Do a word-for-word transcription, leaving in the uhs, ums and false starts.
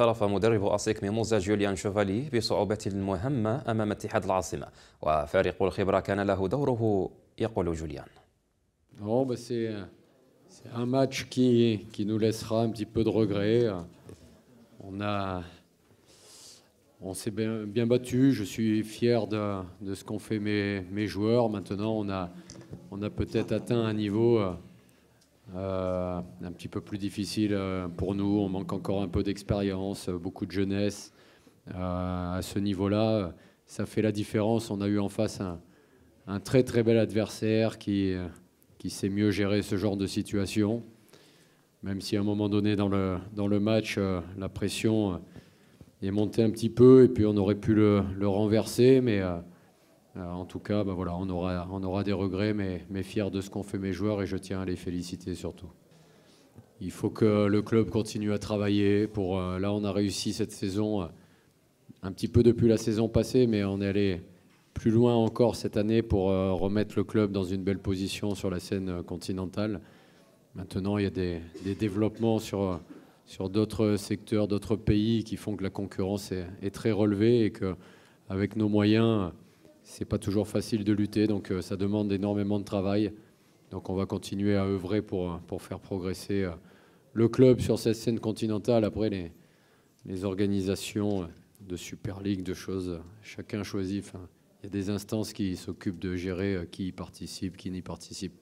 اعترف مدرب أسيك ميموزا جوليان شوفالي بصعوبة المهمة أمام اتحاد العاصمة، وفارق الخبرة كان له دوره، يقول جوليان. C'est un match qui, qui nous laissera un petit peu de regrets. On, on s'est bien, bien battu. Je suis fier de, de ce qu'ont fait mes, mes joueurs. Maintenant, on a, on a peut-être atteint un niveau euh, un petit peu plus difficile pour nous. On manque encore un peu d'expérience, beaucoup de jeunesse. Euh, à ce niveau-là, ça fait la différence. On a eu en face un, un très très bel adversaire qui... qui sait mieux gérer ce genre de situation, même si à un moment donné dans le, dans le match, euh, la pression euh, est montée un petit peu, et puis on aurait pu le, le renverser, mais euh, euh, en tout cas, bah voilà, on, aura, on aura des regrets, mais, mais fiers de ce qu'ont fait mes joueurs, et je tiens à les féliciter surtout. Il faut que le club continue à travailler. Pour, euh, là, on a réussi cette saison, euh, un petit peu depuis la saison passée, mais on est allé plus loin encore cette année pour euh, remettre le club dans une belle position sur la scène continentale. Maintenant, il y a des, des développements sur, sur d'autres secteurs, d'autres pays qui font que la concurrence est, est très relevée et qu'avec nos moyens, c'est pas toujours facile de lutter. Donc euh, ça demande énormément de travail. Donc on va continuer à œuvrer pour, pour faire progresser euh, le club sur cette scène continentale. Après, les, les organisations de Super League, de choses, chacun choisit. Il y a des instances qui s'occupent de gérer qui y participe, qui n'y participe pas.